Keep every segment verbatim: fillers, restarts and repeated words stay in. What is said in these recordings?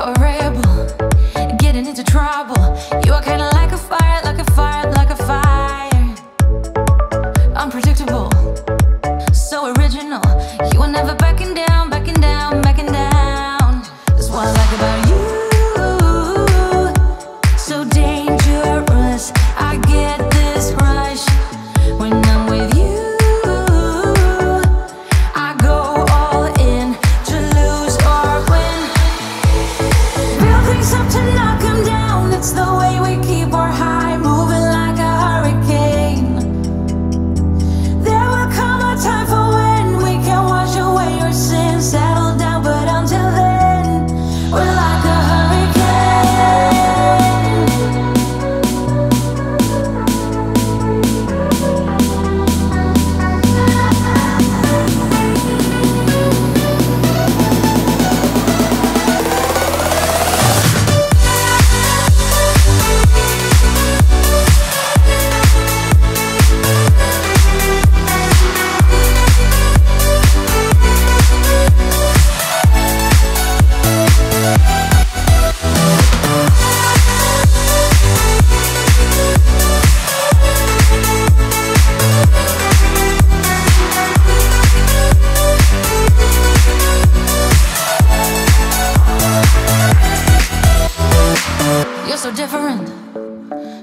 you're a rebel, getting into trouble. You are kinda like a fire, like a fire, like a fire. Unpredictable, so original. You are never backing down, backing down, backing down. That's what I like about you. So dangerous, I get this rush when I'm with you. Up to knock them down, it's the way we keep our high, moving like a hurricane. There will come a time for when we can wash away your sins, settle down, but until then, we're like a so different,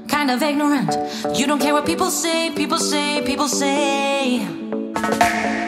kind of ignorant. You don't care what people say, people say, people say.